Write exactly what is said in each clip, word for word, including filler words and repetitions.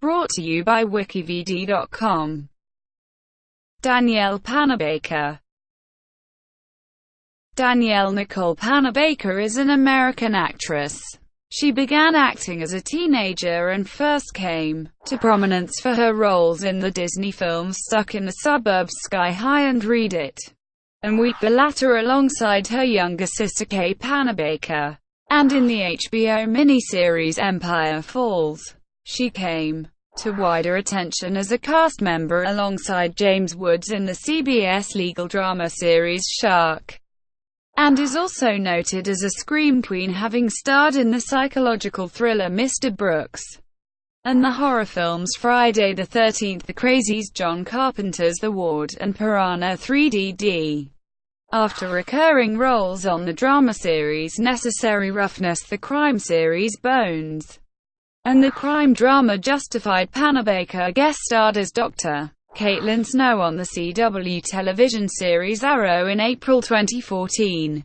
Brought to you by WikiVidi dot com. Danielle Panabaker. Danielle Nicole Panabaker is an American actress. She began acting as a teenager and first came to prominence for her roles in the Disney films Stuck in the Suburbs, Sky High and Read It and Weep, the latter alongside her younger sister Kay Panabaker, and in the H B O miniseries Empire Falls. She came to wider attention as a cast member alongside James Woods in the C B S legal drama series Shark, and is also noted as a scream queen, having starred in the psychological thriller Mister Brooks and the horror films Friday the thirteenth, The Crazies, John Carpenter's The Ward, and Piranha three D D. After recurring roles on the drama series Necessary Roughness, the crime series Bones, and the crime drama Justified, Panabaker guest starred as Doctor Caitlin Snow on the C W television series Arrow in April twenty fourteen.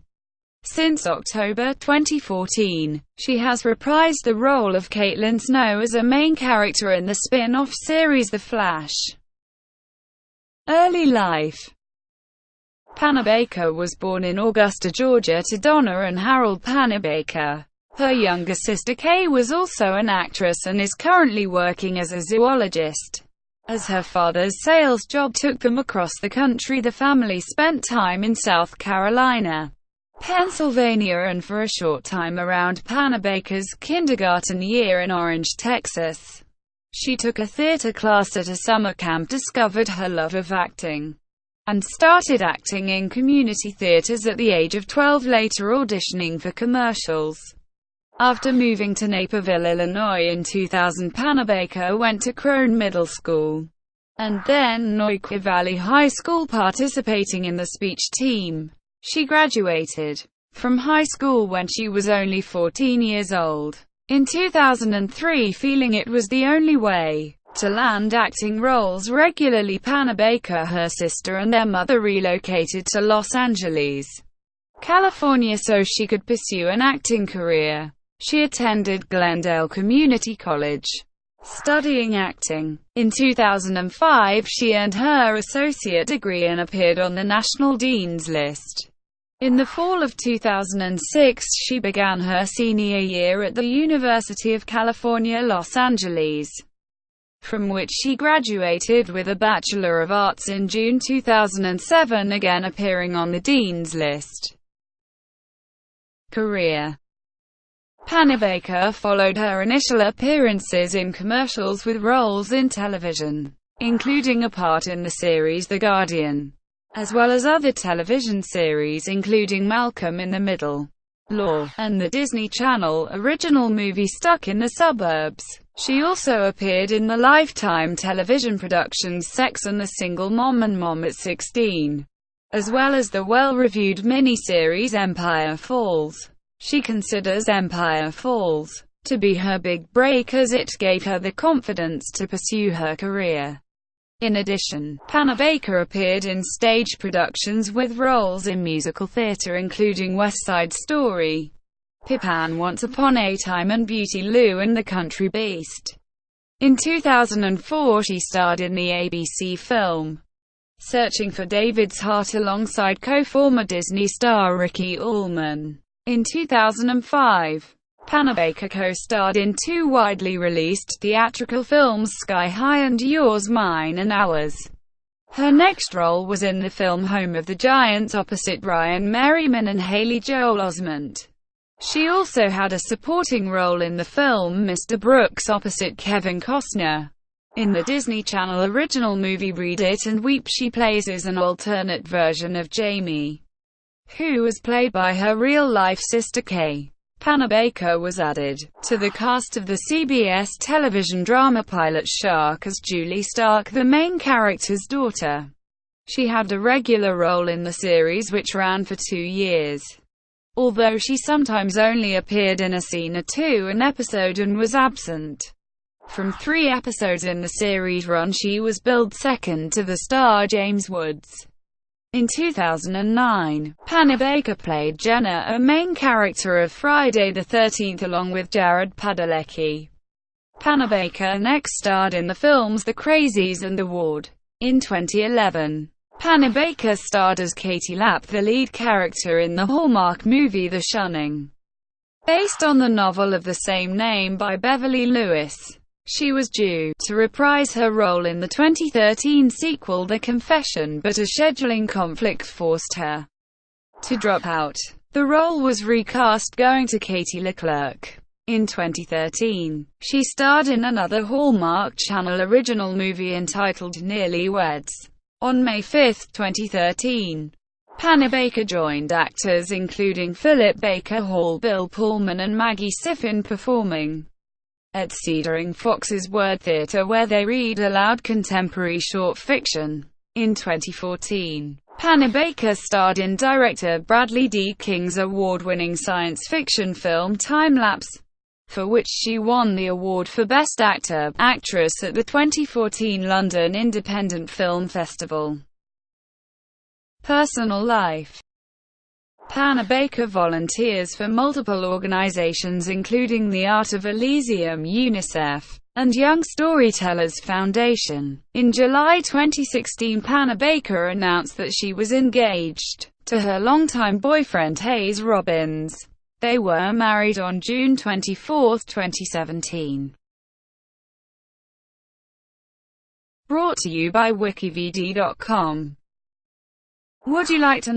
Since October twenty fourteen, she has reprised the role of Caitlin Snow as a main character in the spin-off series The Flash. Early life. Panabaker was born in Augusta, Georgia to Donna and Harold Panabaker. Her younger sister Kay was also an actress and is currently working as a zoologist. As her father's sales job took them across the country, the family spent time in South Carolina, Pennsylvania, and for a short time around Panabaker's kindergarten year in Orange, Texas. She took a theater class at a summer camp, discovered her love of acting, and started acting in community theaters at the age of twelve, later auditioning for commercials. After moving to Naperville, Illinois in two thousand, Panabaker went to Crone Middle School and then Neuqua Valley High School, participating in the speech team. She graduated from high school when she was only fourteen years old. In two thousand three, feeling it was the only way to land acting roles regularly, Panabaker, her sister, and their mother relocated to Los Angeles, California so she could pursue an acting career. She attended Glendale Community College, studying acting. In two thousand five, she earned her associate degree and appeared on the National Dean's List. In the fall of two thousand six, she began her senior year at the University of California, Los Angeles, from which she graduated with a Bachelor of Arts in June two thousand seven, again appearing on the Dean's List. Career. Panabaker followed her initial appearances in commercials with roles in television, including a part in the series The Guardian, as well as other television series including Malcolm in the Middle, Law, and the Disney Channel original movie Stuck in the Suburbs. She also appeared in the Lifetime television productions Sex and the Single Mom and Mom at sixteen, as well as the well-reviewed miniseries Empire Falls. She considers Empire Falls to be her big break, as it gave her the confidence to pursue her career. In addition, Panabaker appeared in stage productions with roles in musical theater including West Side Story, Pip Ann, Once Upon a Time, and Beauty Lou and the Country Beast. In two thousand four, she starred in the A B C film Searching for David's Heart alongside co-former Disney star Ricky Ullman. In two thousand five, Panabaker co-starred in two widely released theatrical films Sky High and Yours, Mine and Ours. Her next role was in the film Home of the Giants opposite Ryan Merriman and Haley Joel Osment. She also had a supporting role in the film Mister Brooks opposite Kevin Costner. In the Disney Channel original movie Read It and Weep, she plays as an alternate version of Jamie, who was played by her real-life sister Kay. Panabaker was added to the cast of the C B S television drama pilot Shark as Julie Stark, the main character's daughter. She had a regular role in the series, which ran for two years, although she sometimes only appeared in a scene or two an episode and was absent from three episodes in the series run. She was billed second to the star James Woods. In two thousand nine, Panabaker played Jenna, a main character of Friday the thirteenth, along with Jared Padalecki. Panabaker next starred in the films The Crazies and The Ward. In twenty eleven, Panabaker starred as Katie Lapp, the lead character in the Hallmark movie The Shunning, based on the novel of the same name by Beverly Lewis. She was due to reprise her role in the twenty thirteen sequel The Confession, but a scheduling conflict forced her to drop out. The role was recast, going to Katie Leclerc. In twenty thirteen, she starred in another Hallmark Channel original movie entitled Newlyweds. On May fifth, twenty thirteen, Panabaker joined actors including Philip Baker Hall, Bill Pullman and Maggie Siffin performing at Cedaring Fox's Word Theatre, where they read aloud contemporary short fiction. In twenty fourteen, Panabaker starred in director Bradley D. King's award-winning science fiction film Time Lapse, for which she won the award for Best Actor, Actress at the twenty fourteen London Independent Film Festival. Personal life. Panabaker volunteers for multiple organizations including the Art of Elysium, UNICEF, and Young Storytellers Foundation. In July twenty sixteen, Panabaker announced that she was engaged to her longtime boyfriend Hayes Robbins. They were married on June twenty-fourth, twenty seventeen. Brought to you by WikiVidi dot com. Would you like to